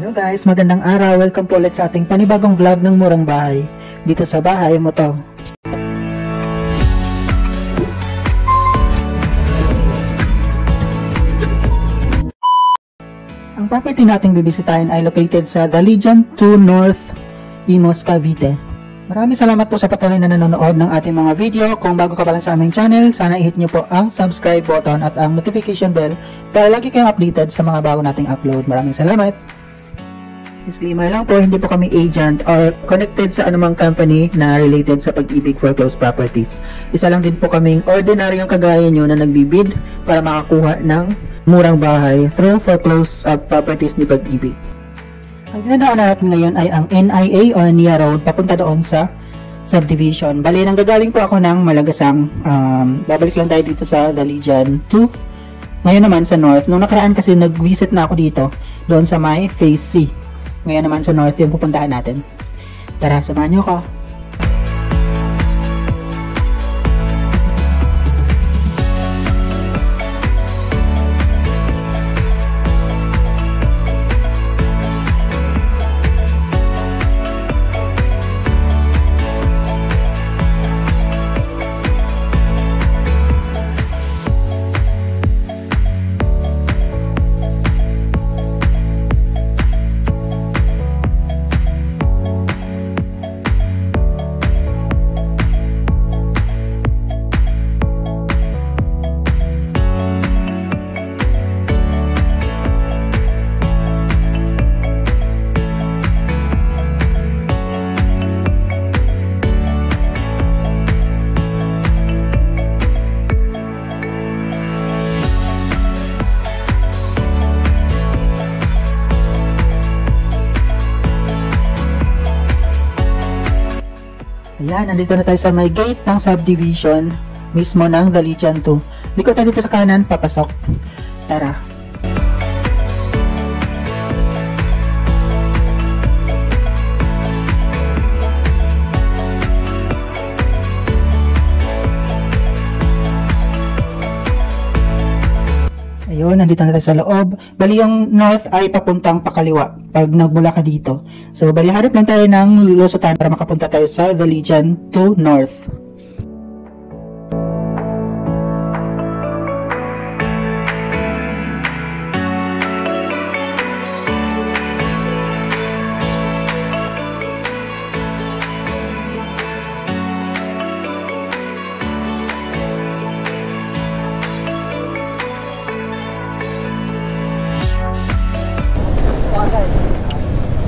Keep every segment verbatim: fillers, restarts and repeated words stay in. Hello guys, magandang araw. Welcome po ulit sa ating panibagong vlog ng Murang Bahay dito sa bahay mo to. Ang property nating bibisitahin ay located sa The Lejean two North, Imus, Cavite. Maraming salamat po sa patuloy na nanonood ng ating mga video. Kung bago ka pa lang sa aming channel, sana i-hit nyo po ang subscribe button at ang notification bell para lagi kayong updated sa mga bago nating upload. Maraming salamat! Disclaimer lang po, hindi po kami agent or connected sa anumang company na related sa pag-ibig foreclosed properties. Isa lang din po kaming ordinaryong kagaya nyo na nagbibid para makakuha ng murang bahay through foreclosed uh, properties ni Pag-ibig. Ang dinadaanan natin ngayon ay ang N I A or N I A Road papunta doon sa subdivision. Bale, nanggagaling po ako ng Malagasang. Um, babalik lang tayo dito sa The Lejean two. Ngayon naman sa North. Nung nakaraan kasi nag-visit na ako dito doon sa may Phase C. Ngayon naman sa North yung pupuntahan natin. Tara, samahan nyo ko. Ayan, nandito na tayo sa may gate ng subdivision mismo ng The Lejean two. Likod tayo dito sa kanan, papasok. Tara. Ayun, nandito na tayo sa loob. Bali yung north ay papuntang pakaliwa pag nagmula ka dito. So bali harap lang tayo ng lusutan para makapunta tayo sa The Lejean two North.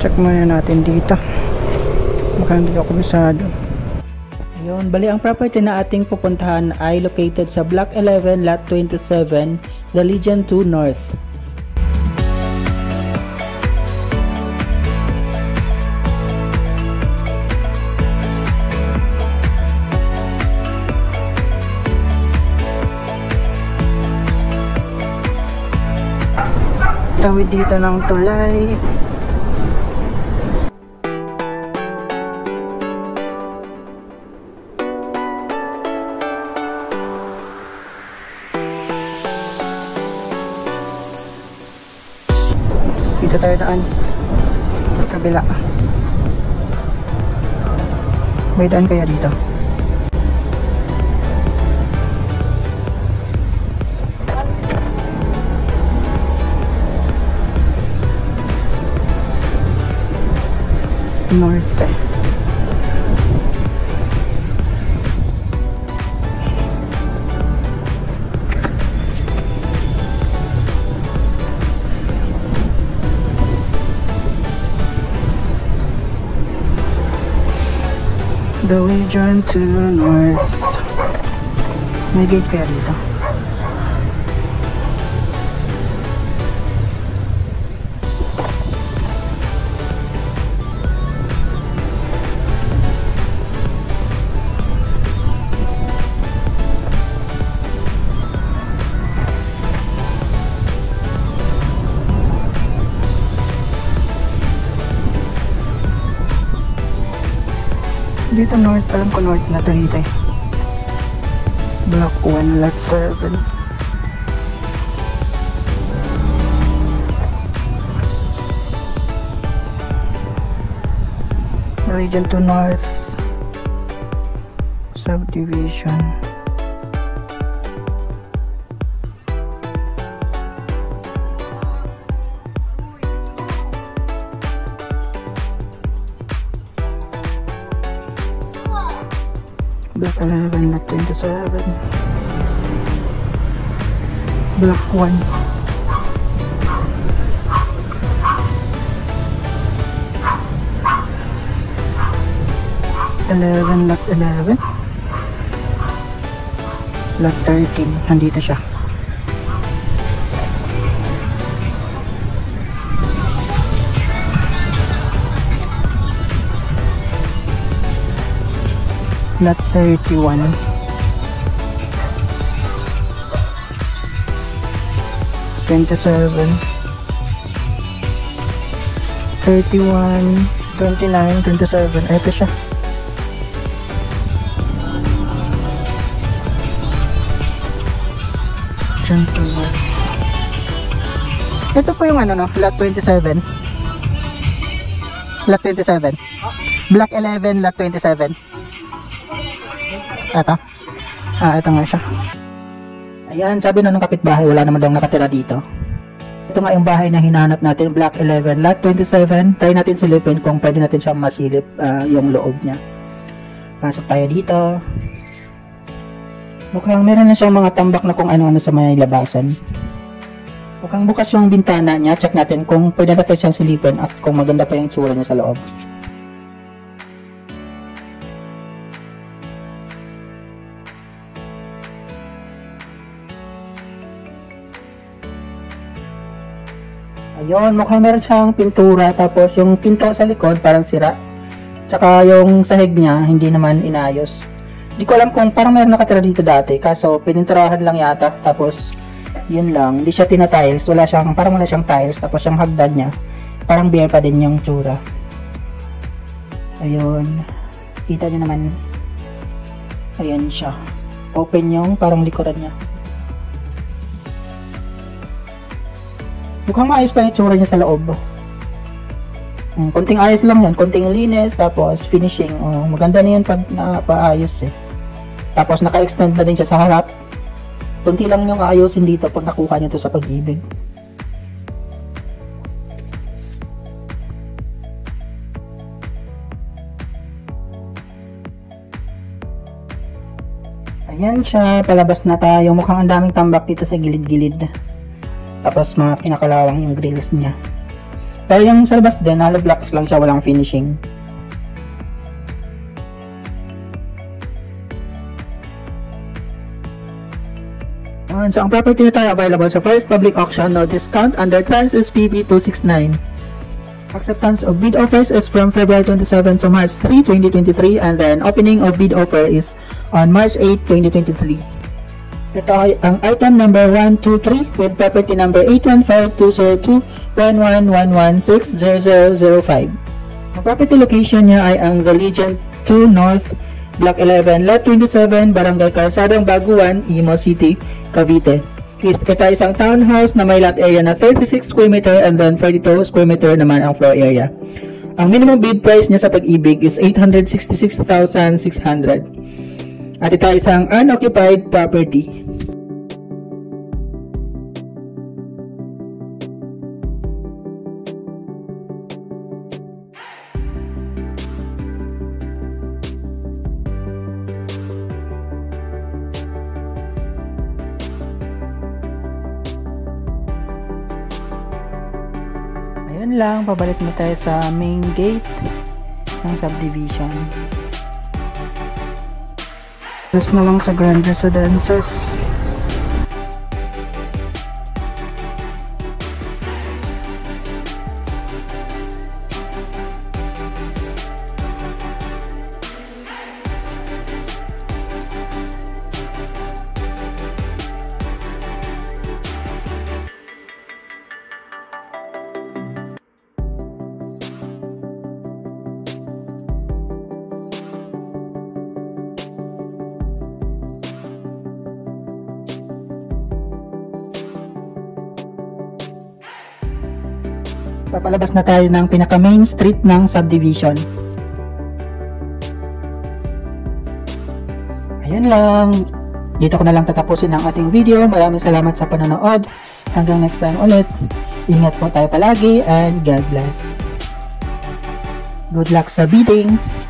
Check muna natin dito. Baka hindi ako bisado. Ayun, bali ang property na ating pupuntahan ay located sa Block eleven, Lot twenty-seven, The Lejean two North. Tawid dito ng tulay. Dito tayo daan, kabila. May daan kaya dito? North eh. The Lejean two North. May gate kaya dito? Dito north, alam ko north na ito dito eh. Block one, lot seven. The Lejean two North subdivision. Block eleven, Lot twenty-seven, Block one. eleven, lot eleven, lot thirteen, nandito siya. Lot thirty-one, twenty-seven, thirty-one, twenty-nine, twenty-seven, ito siya. Ito po yung ano no, lot twenty-seven. Lot twenty-seven. Block eleven, lot twenty-seven. Ito. Ah, ito nga siya. Ayan, sabi na nung kapitbahay, wala naman daw nakatira dito. Ito nga yung bahay na hinahanap natin, block eleven, lot twenty-seven. Try natin silipin kung pwede natin siyang masilip uh, yung loob niya. Pasok tayo dito. Mukhang meron na siyang mga tambak na kung ano-ano sa may labasan. Mukhang bukas yung bintana niya. Check natin kung pwede natin siyang silipin at kung maganda pa yung tsura niya sa loob. Ayun, mukhang meron siyang pintura. Tapos yung pinto sa likod parang sira. Tsaka yung sahig niya hindi naman inayos. Di ko alam kung parang mayroon nakatira dito dati, kaso pininturahan lang yata, tapos yun lang, hindi siya tinatiles, wala siyang, parang wala siyang tiles, tapos yung hagdan niya parang bare pa din yung tsura. Ayun, kita niyo naman, ayun siya, open yung parang likuran niya. Mukhang maayos pa yung tsura niya sa loob. Konting ayos lang yun, konting linis, tapos finishing, oh, maganda na yun pag napaayos eh. Tapos naka-extend na din siya sa harap. Kunti lang yung aayusin dito pag nakuha nyo to sa Pag-ibig. Ayan siya, palabas na tayo. Mukhang ang daming tambak dito sa gilid-gilid. Tapos mga kinakalawang yung grills niya. Pero yung sa labas din, hollow blocks lang siya, walang finishing. So, ang property na tayo available sa first public auction, no discount under Trans S P B two six nine. Acceptance of bid offers is from February twenty-seven to March three, twenty twenty-three, and then opening of bid offer is on March eight, twenty twenty-three. Ito ay ang item number one two three with property number eight one five two zero two one one one one six zero zero zero five. Ang property location niya ay ang The Lejean two North, Block eleven, Lot twenty-seven, Barangay Carsadang Baguan, Imus City, Cavite. Ito ay isang townhouse na may lot area na thirty-six square meter and then forty-two square meter naman ang floor area. Ang minimum bid price niya sa Pag-ibig is eight hundred sixty-six thousand six hundred. At ito ay isang unoccupied property. Yun lang, pabalik na tayo sa main gate ng subdivision. Tapos na lang sa Grand Residences. Papalabas na tayo ng pinaka main street ng subdivision. Yun lang. Dito ko na lang tatapusin ang ating video. Maraming salamat sa panonood. Hanggang next time ulit. Ingat po tayo palagi and God bless. Good luck sa bidding.